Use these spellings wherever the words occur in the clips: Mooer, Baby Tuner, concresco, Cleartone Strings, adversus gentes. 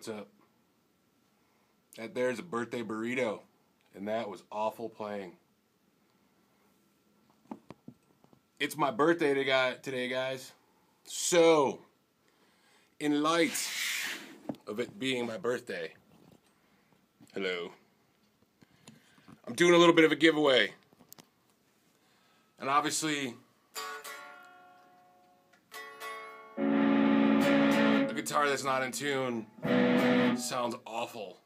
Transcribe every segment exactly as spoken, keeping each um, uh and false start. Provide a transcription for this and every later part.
What's up? That there's a birthday burrito, and that was awful playing. It's my birthday today, guys. So, in light of it being my birthday, hello, I'm doing a little bit of a giveaway. And obviously, a guitar that's not in tune sounds awful.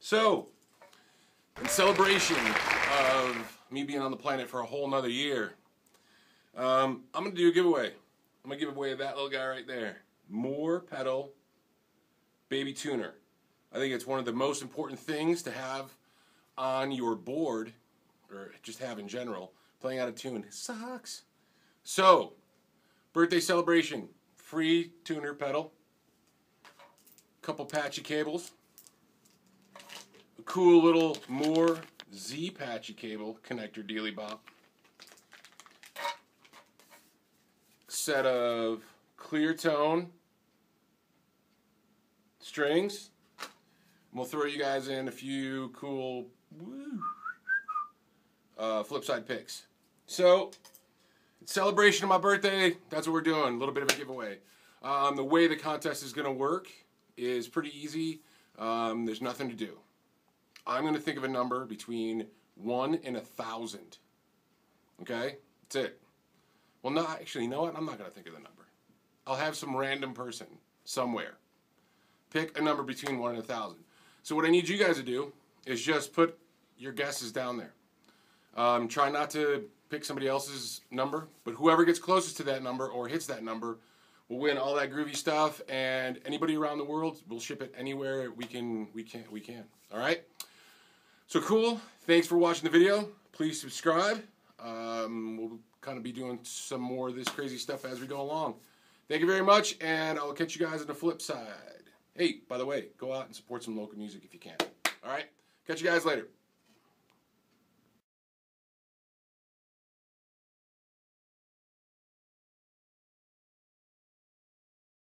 So, in celebration of me being on the planet for a whole nother year, um, I'm going to do a giveaway. I'm going to give away that little guy right there. Mooer pedal baby tuner. I think it's one of the most important things to have on your board, or just have in general. Playing out of tune sucks. So, birthday celebration, free tuner pedal, couple patchy cables, a cool little Mooer Z patchy cable connector dealy bop, set of Cleartone strings. We'll throw you guys in a few cool uh, flip side picks. So, it's celebration of my birthday. That's what we're doing. A little bit of a giveaway. Um, the way the contest is going to work is pretty easy. Um, there's nothing to do. I'm going to think of a number between one and a thousand. Okay? That's it. Well, no, actually, you know what? I'm not going to think of the number. I'll have some random person somewhere pick a number between one and a thousand. So what I need you guys to do is just put your guesses down there. Um, try not to pick somebody else's number, but whoever gets closest to that number or hits that number will win all that groovy stuff, and anybody around the world will ship it anywhere we can. We can. We can. All right? So cool. Thanks for watching the video. Please subscribe. Um, we'll kind of be doing some more of this crazy stuff as we go along. Thank you very much, and I'll catch you guys on the flip side. Hey, by the way, go out and support some local music if you can. All right? Catch you guys later.